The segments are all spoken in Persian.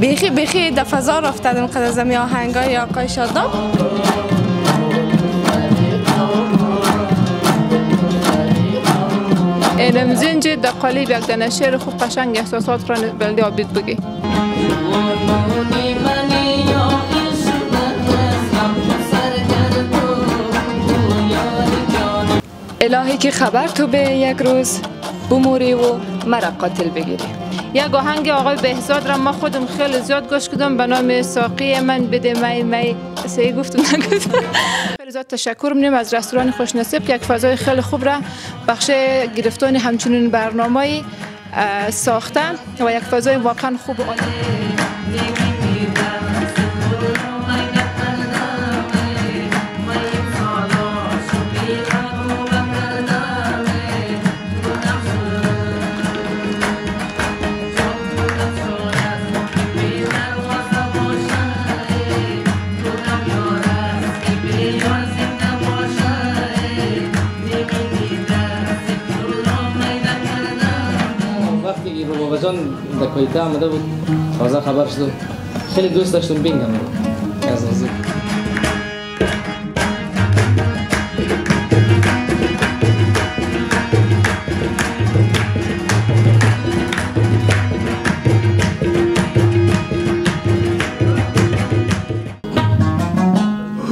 بیخی دفضا رفتن اینقدر زمین آهنگای آقای شاداب. علم زنجیر در قالیب یک دانه شعر خوب قشنگ احساسات را بلدی عابد بگی. الهی که خبر تو به یک روز بموری و مرا قاتل بگیری. یک آهنگ آقای بهزاد را ما خودم خیلی زیاد گوش کردم به نام ساقی من بده می سعی گفتم نگفتم. خیلی زیاد تشکر می‌کنم از رستوران خوش نصیب که یک فضای خیلی خوب را بخش گرفتن همچنین برنامه ساختن و یک فضای واقعا خوب آن. باباجان در کویته آمده بود، تازه خبر شد. خیلی دوست داشتم بینگم از نزدیک.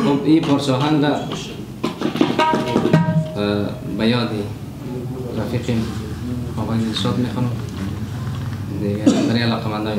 خب این پارچه آهنگ به یاد رفیقیم آقای دلشاد میخوانم. Mariela comandó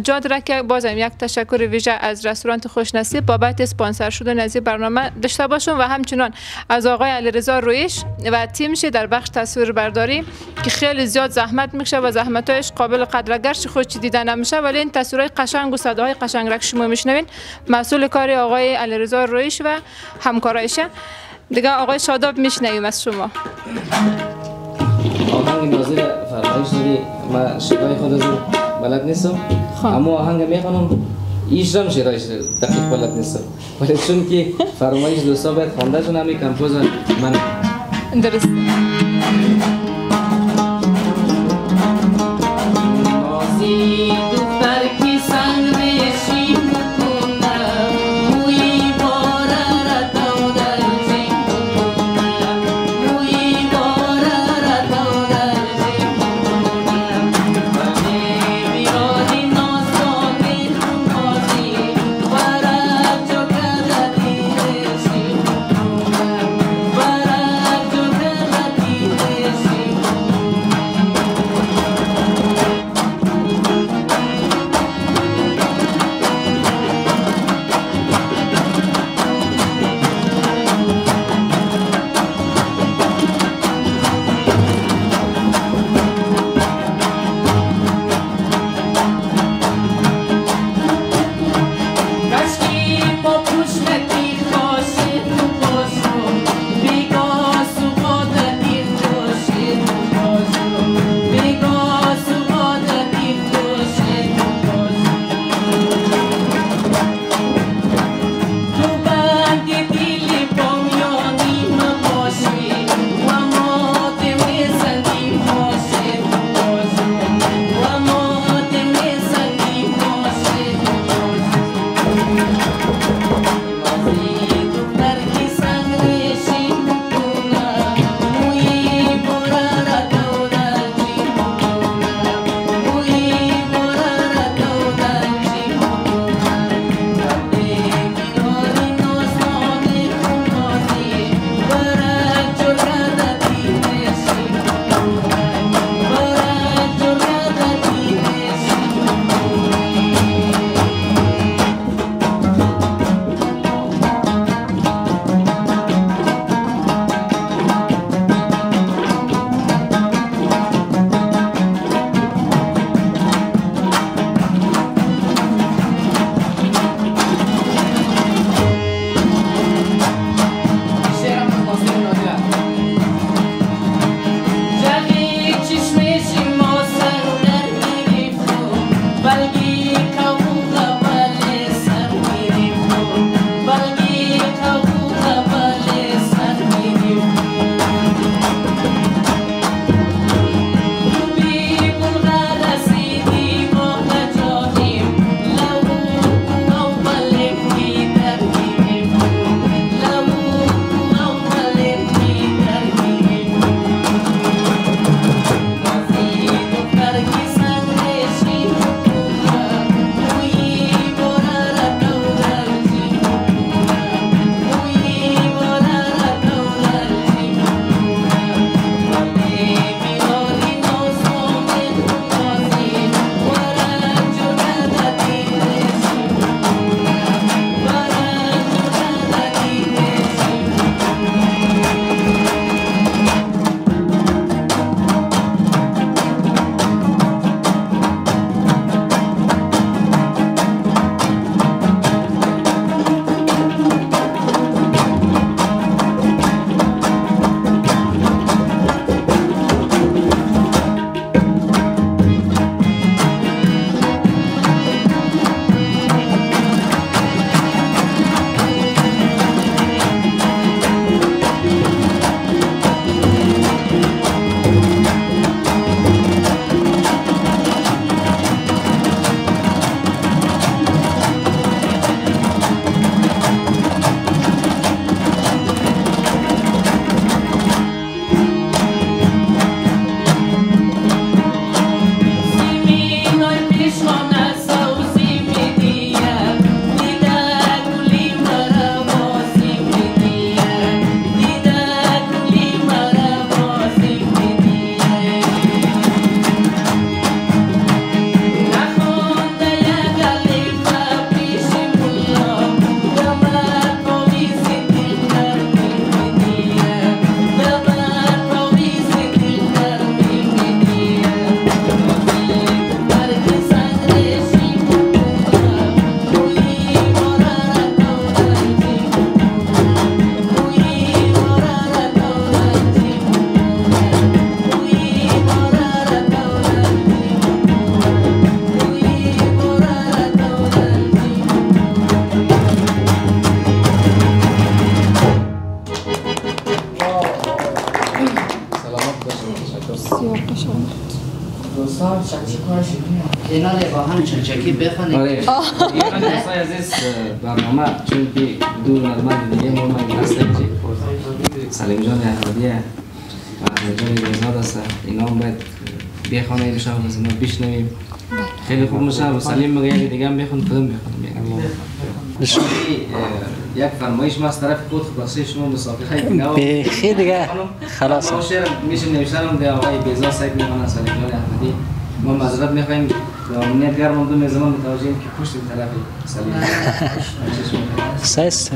جا درکه بازم یک تشکر ویژه از رستوران خوش نصیب بابت اسپانسر شدن از این برنامه داشته باشم و همچنان از آقای علیرضا رویش و تیمش در بخش تصویربرداری که خیلی زیاد زحمت میکشه و زحمتایش قابل قدره گرچه خودش دیده نمیشه ولی این تصویرهای قشنگ و صداهای قشنگ را که شما میشنوین مسئول کار آقای علیرضا رویش و همکارایشه. دیگه آقای شاداب میشنویم از شما. آهنگ نازل فرمایش داری ما شیوه خود از بلد نیستم اما آهنگ میخونم ایشم شیرایش دقیق بلد نیستم ولی چون که فرمایش دوستا باید خوانده شون همی کمپوز من درست کنار باهم چلچکی بخونی. آره. من اصلا از این برنامه چون بی دو نرمال دیگه ما نسلیم چی؟ سلیم جان احمدیه، احمد جان بهزاد است. اینا هم باید بخونه این شب از ما بشنویم. خیلی خوب میشه و سلیم میگه دیگه هم بخون کدوم بخونیم. بشنوی یک فرمایش ما از طرف کود خلاصی شما مسابقه دیگه. بخیر دیگه. خلاص. ما شعر میشیم نوشتنم به آقای بهزاد سعید میکنه سلیم جان احمدی. ما معذرت میخوایم و امنیت گرم اون دو زمان متوجهیم که پشت این طرفی سلیم سایست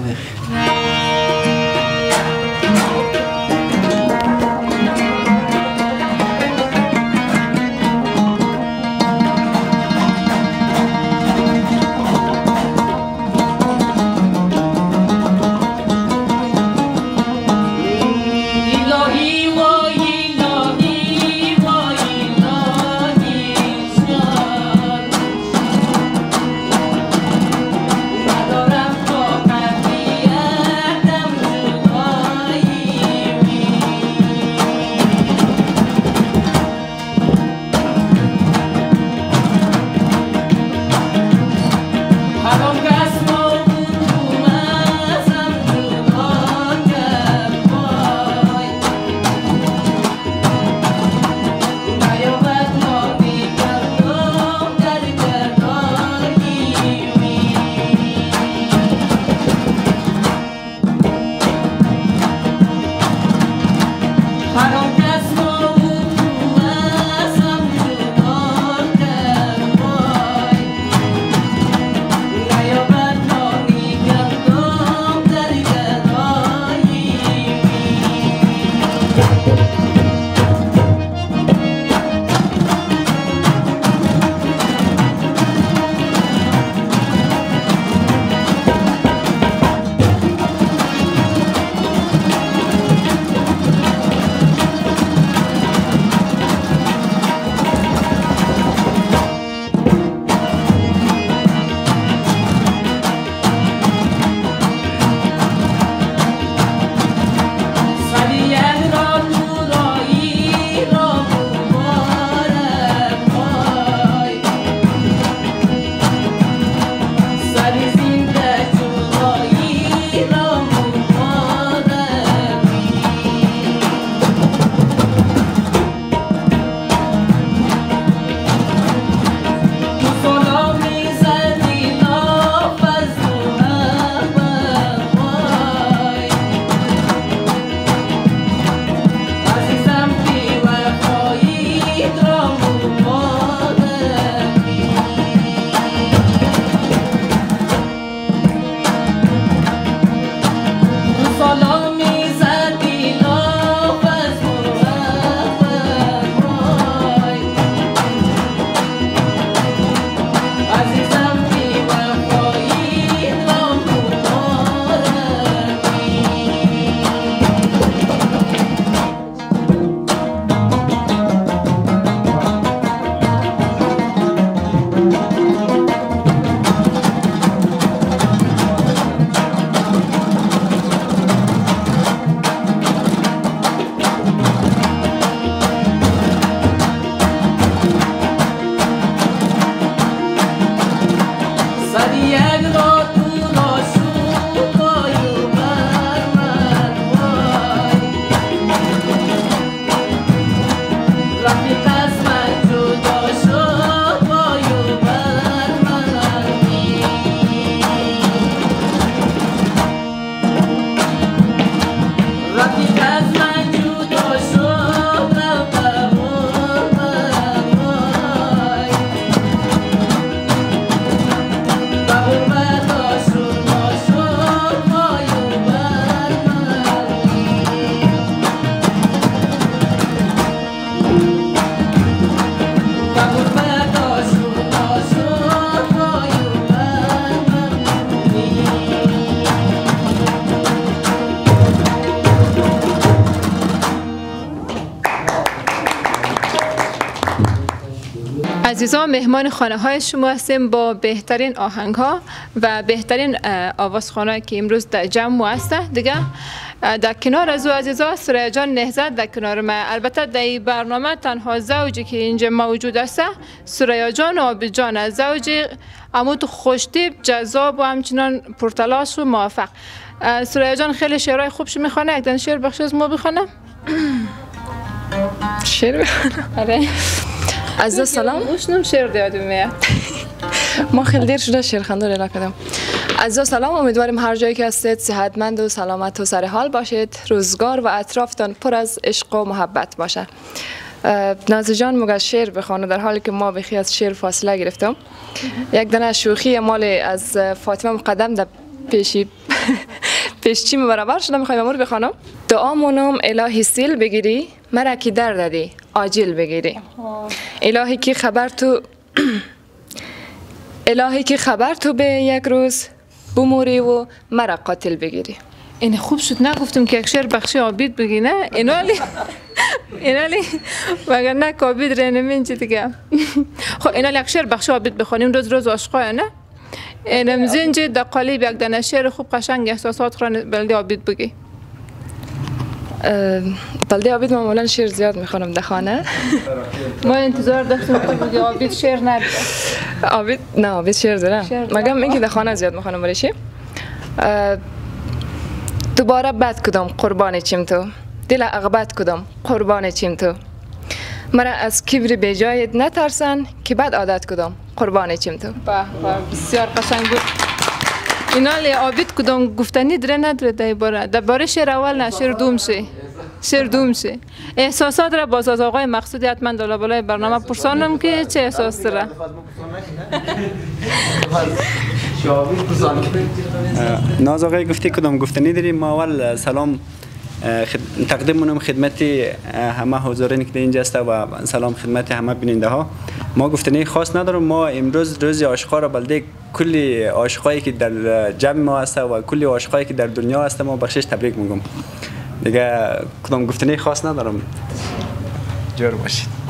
عزیزان مهمان خانه های شما هستیم با بهترین آهنگ ها و بهترین آوازخوان‌ها که امروز در جمع هسته دیگه. در کنار از او عزیزان سرای جان نهضت در کنار ما، البته در این برنامه تنها زوجی که اینجا موجود هسته سرای جان و عابد جان، زوجی عمود خوشتیب جذاب و همچنان پرتلاش و موفق. سرای جان خیلی شعرهای خوبش میخوانه، یک دن شعر بخش از ما بخوانم. شعر بخوانم عزیز سلام گوشنم شعر دیادم میاد ما خیلی دیر شده شعر خنده رو نکردم. عزیز سلام، امیدواریم هر جایی که هستید صحتمند و سلامت و سر حال باشید، روزگار و اطرافتان پر از عشق و محبت باشه. نازی جان مگه شعر بخوانه در حالی که ما بخی از شعر فاصله گرفتم. یک دانه شوخی مال از فاطمه مقدم در پیش چیم برابر شده میخوایم امور بخوانم. دعا مونم الهی سیل بگیری مرا که در دادی عاجل بگیری. الهی که خبر تو به یک روز بموری و مرا قاتل بگیری. این خوب شد نگفتم که یک شعر بخشی عابد بگی نه اینالی مگر نه عابد رنمین چی دیگه. خب اینالی یک شعر بخشی عابد بخوانیم روز عاشقای نه اینم زنجی در قالیب یک دانه شعر خوب قشنگ احساسات را بلده عابد بگی. بلده عابد معمولا شعر زیاد میخوانم در خانه. ما انتظار داشتیم که عابد شعر نده. عابد نه عابد شعر دارم مگم اینکه در خانه زیاد میخوانم. برای چی دوباره بد کدام قربان چیم تو دل اغبت کدام قربان چیم تو مرا از کبر به جایت نترسن که بعد عادت کدام قربان چیم تو. بسیار قشنگ بود. اینال عابد کدام گفتنی دره ندره در باره شعر اول نه شعر دوم شه احساسات را باز از آقای مقصودی حتما دالا بالای برنامه پرسانم که چه احساس داره. ناز آقای گفتی کدام گفتنی داریم. ما اول سلام تقدیم مونم خدمت همه حضورین که اینجا هسته و سلام خدمت همه بیننده ها. ما گفتنی خاص ندارم. ما امروز روز عاشقا را بلده کلی عاشقایی که در جمع ما هسته و کلی عاشقایی که در دنیا هسته ما بخشش تبریک میگم دیگه. کدام گفتنی خاص ندارم. جور باشید.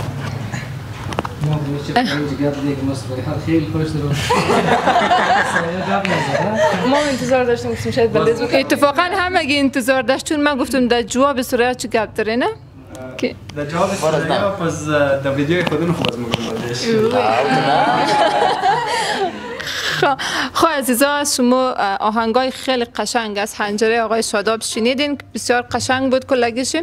ما انتظار داشتیم که شاید بلد بکنیم. اتفاقا همه انتظار داشت چون من گفتم در جواب سریا چی گپ داره نه؟ در جواب سریا پس در ویدیوی خودون خواست مگم خب عزیزا شما آهنگای خیلی قشنگ از حنجره آقای شاداب شنیدین، بسیار قشنگ بود کلگیش.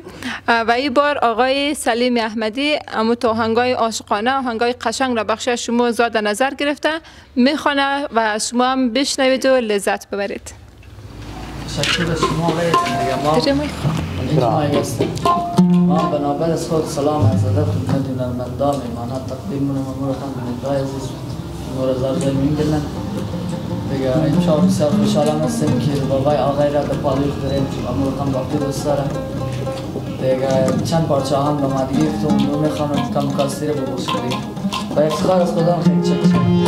و این بار آقای سلیم احمدی اموت آهنگای عاشقانه آهنگای قشنگ را بخشی شما زاد نظر گرفته میخونه و شما هم بشنوید و لذت ببرید. تشکر از شما آقای ما بنابرای از خود سلام از عزت خدمت نرمندان ایمانات تقدیم مونم امور خدمت عزیز مرزار داریم میگنن دیگه. این چهار بسیار خوشحالم هستیم که بابای آقای را در پالیش داریم امورتان باقی دوست دارم دیگه. چند پارچه هم به مدگی افتون رو میخوانم کم کاسی رو ببوش کریم با افتخار از خودم خیلی چکشم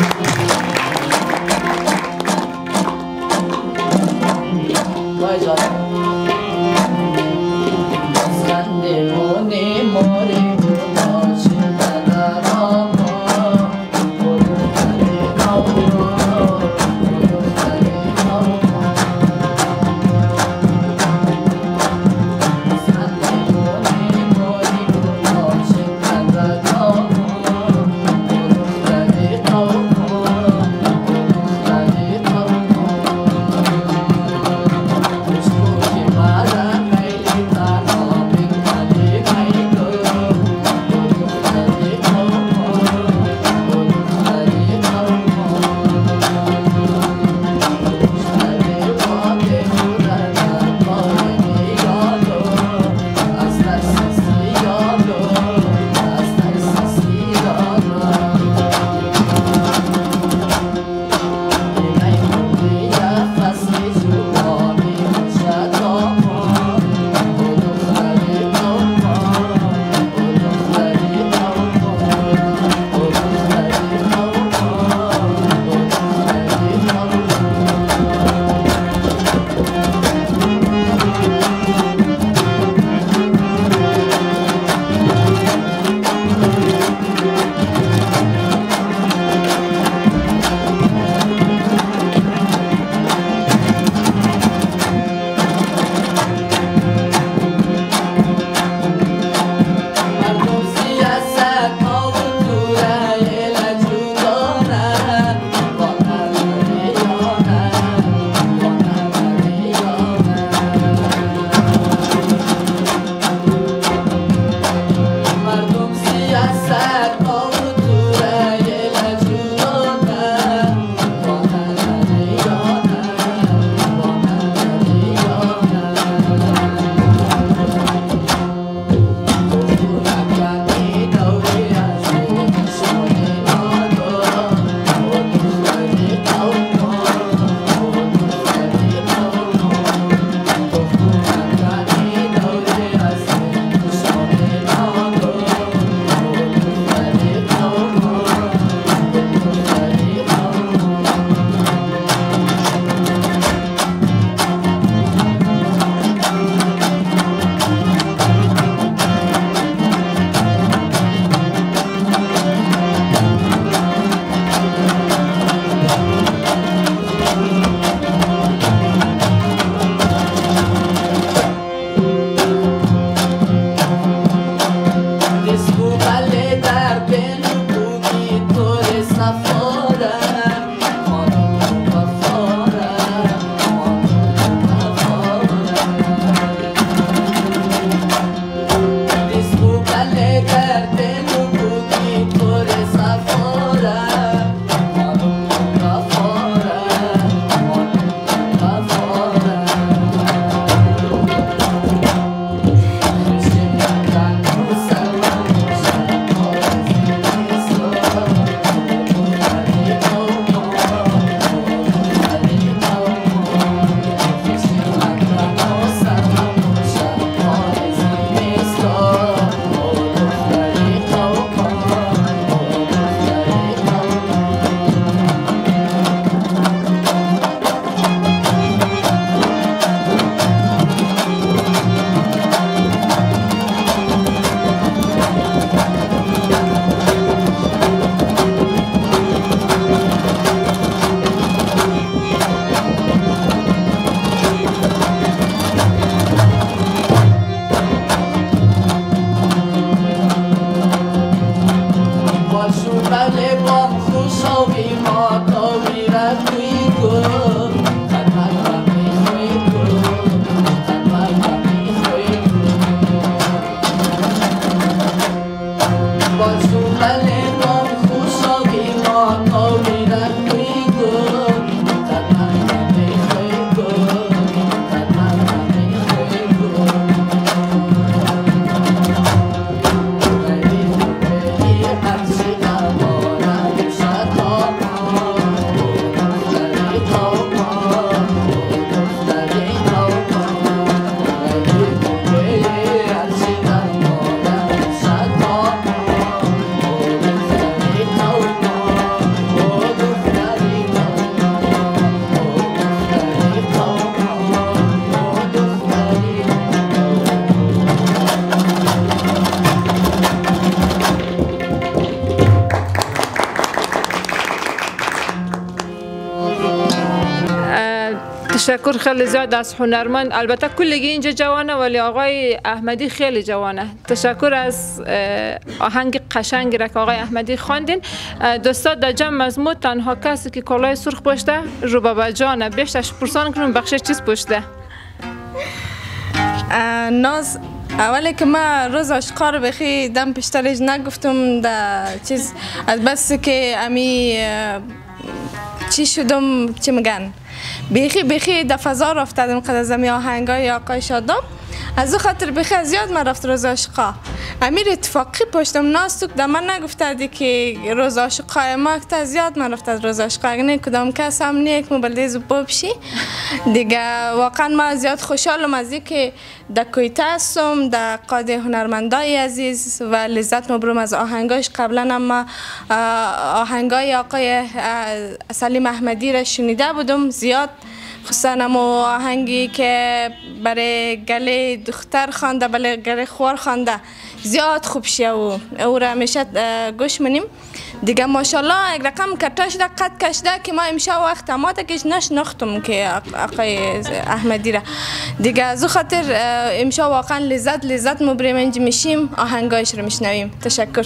بای موری تشکر خیلی زیاد از هنرمند. البته کلگی اینجا جوانه ولی آقای احمدی خیلی جوانه. تشکر از آهنگ قشنگی را که آقای احمدی خواندین. دوستا در جمع از ما تنها کسی که کلاه سرخ پوشته روبابا جانه. بیشترش پرسان کنم بخش چیز پوشته. ناز اولی که من روز عاشقا رو بخی دم پیشترش نگفتم در چیز از بس که امی چی شدم چی میگن بخی در فضا رفتدم قد از امی آهنگای آقای شاداب از او خاطر بخی زیاد من رفت روز عاشقا امیر اتفاقی پشتم ناز تو که من نگفتدی که روز عاشقای ما که زیاد من رفت از روز عاشقا اگه کدام کس هم نیه که مبلدیز ببشی دیگه واقعا من زیاد خوشحالم از که در کویته هستم در قاد هنرمندای عزیز و لذت مبروم از آهنگاش. قبلا هم آهنگای آقای سلیم احمدی را شنیده بودم زیاد خصوصا هم آهنگی که برای گله دختر خوانده برای گله خوار خوانده زیاد خوب شیه و او را همیشه گوش منیم دیگه ماشاءالله یک رقم کتا شده قد کشده که ما امشب وقت ما تکش نشناختم که آقای احمدی را دیگه از خاطر امشب واقعا لذت مبرم اینج میشیم آهنگایش رو میشنویم. تشکر.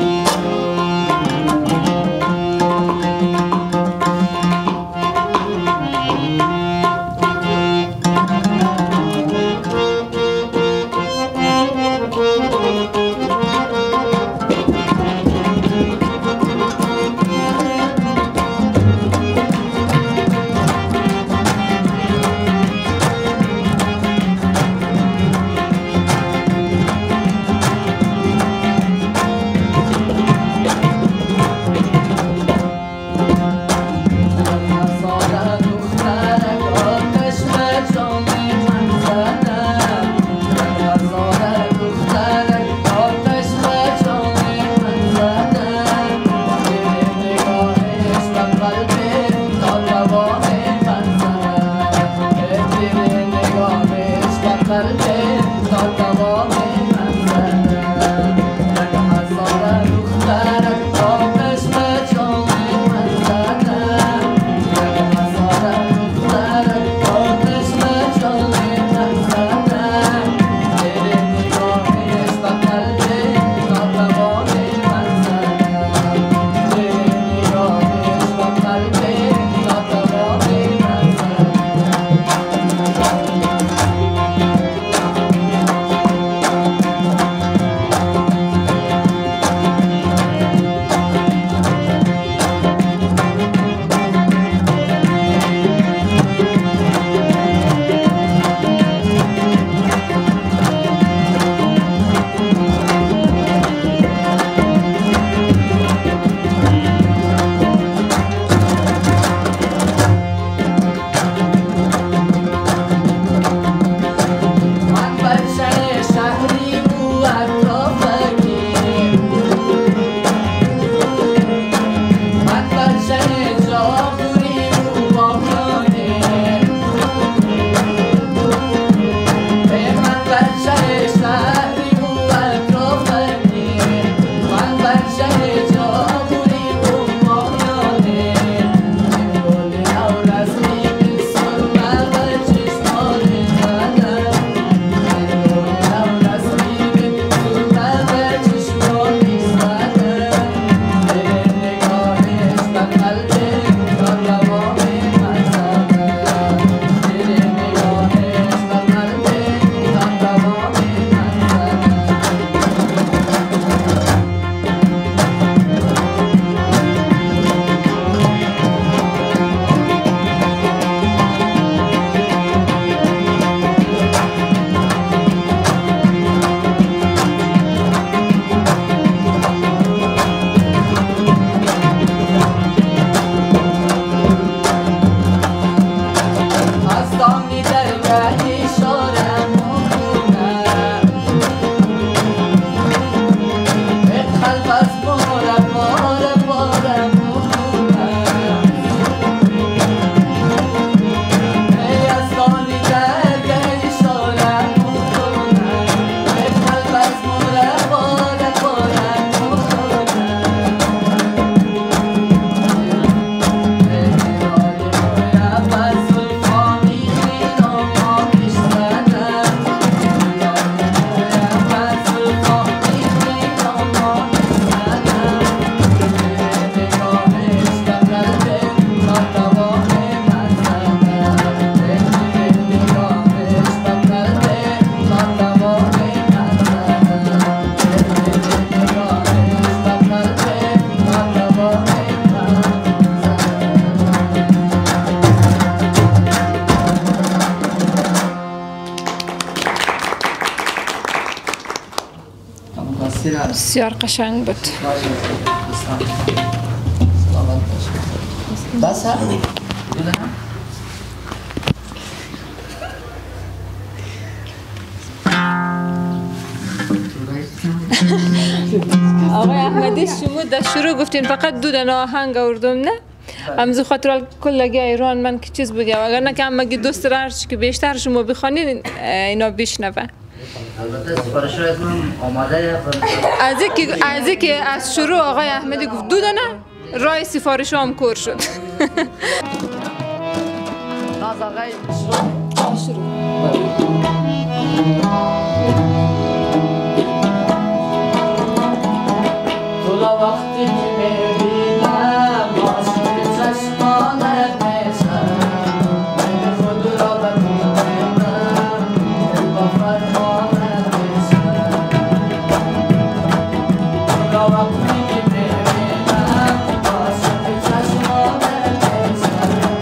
بسیار قشنگ بود. بس هم؟ آقای احمدی شما در شروع گفتین فقط دو دانه آهنگ آوردم نه؟ امروز خاطر کل لگه ایران من که چیز بگم اگر نه که همگی دوست را هرچی که بیشتر شما بخوانین اینا بشنون. البته سفارش از من آماده از اینکه از شروع آقای احمدی گفت دو دانه رای سفارش هم کور شد. ناز آقای شروع وقتی که میبینم عاشق چشمانت میشم من خود را بمیدنم با فرمانت میشم تا وقتی که میبینم عاشق چشمانت میشم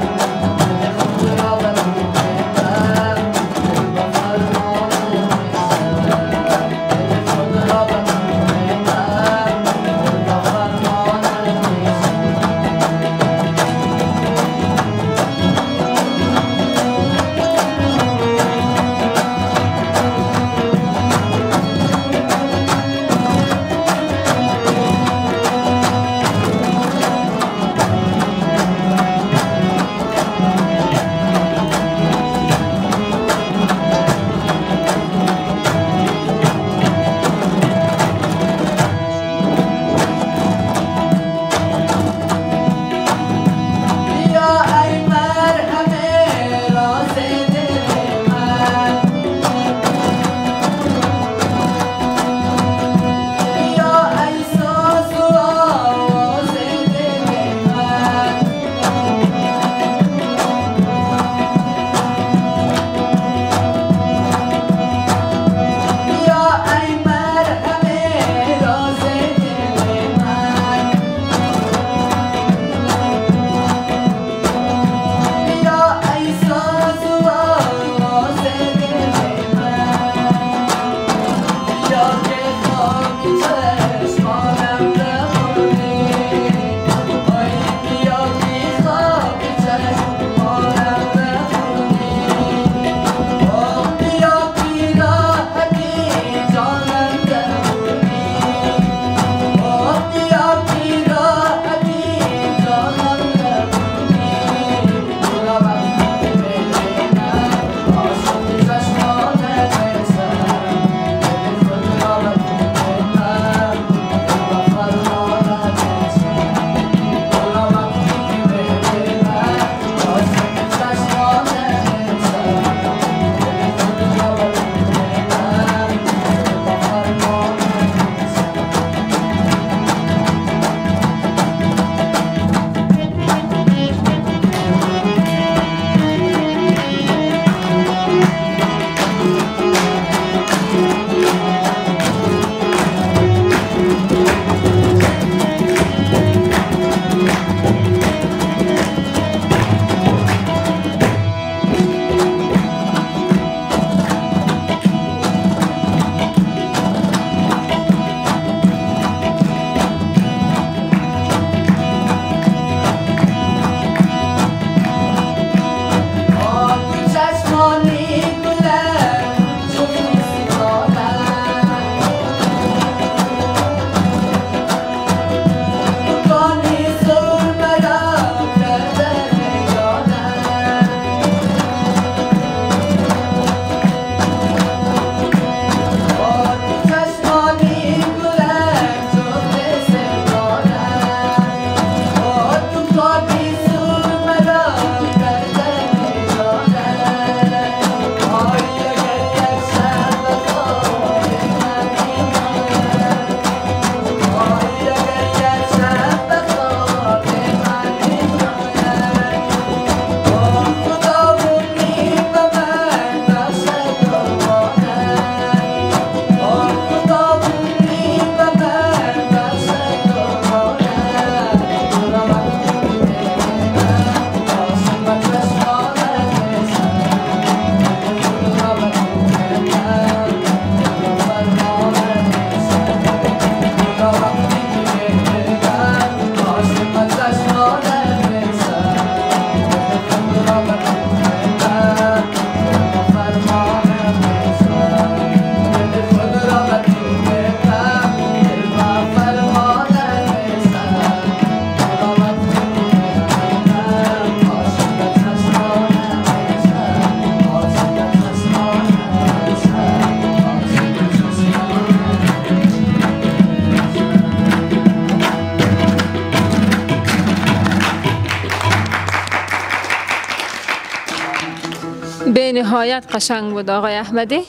به نهایت قشنگ بود آقای احمدی. نباشه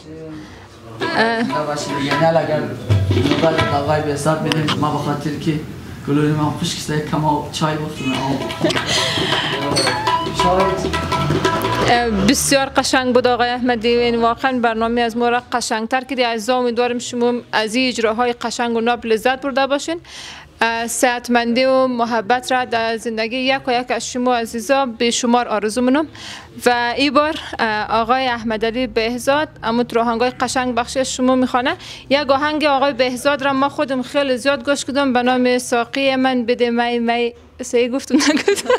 دیگه نه لگر نوبت آقای بهزاد بدیم ما بخاطر که گلوی ما خوش کسایی کم آب چای بخوریم بسیار قشنگ بود آقای احمدی. این واقعا برنامه از ما را قشنگتر کردی. عزیزا امیدوارم شما از این اجراهای قشنگ و ناب لذت برده باشین. سعادتمندی و محبت را در زندگی یک و یک از شما عزیزا به شمار آرزو منم. و این بار آقای احمد علی بهزاد اموت راهنگای قشنگ بخشش شما میخوانه. یک آهنگ آقای بهزاد را ما خودم خیلی زیاد گوش کردم به نام ساقی من بده می سعی گفتم نگفتم.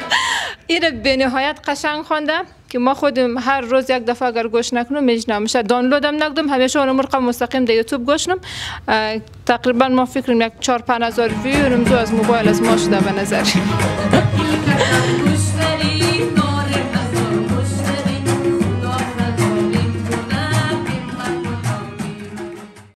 این را به نهایت قشنگ خواندم که ما خودم هر روز یک دفعه اگر گوش نکنم میجنم میشه دانلودم نکردم همیشه اون مرقه مستقیم در یوتیوب گوش کنم. تقریبا ما فکرم یک 4-5 هزار ویو رمزو از موبایل از ما شده به نظر.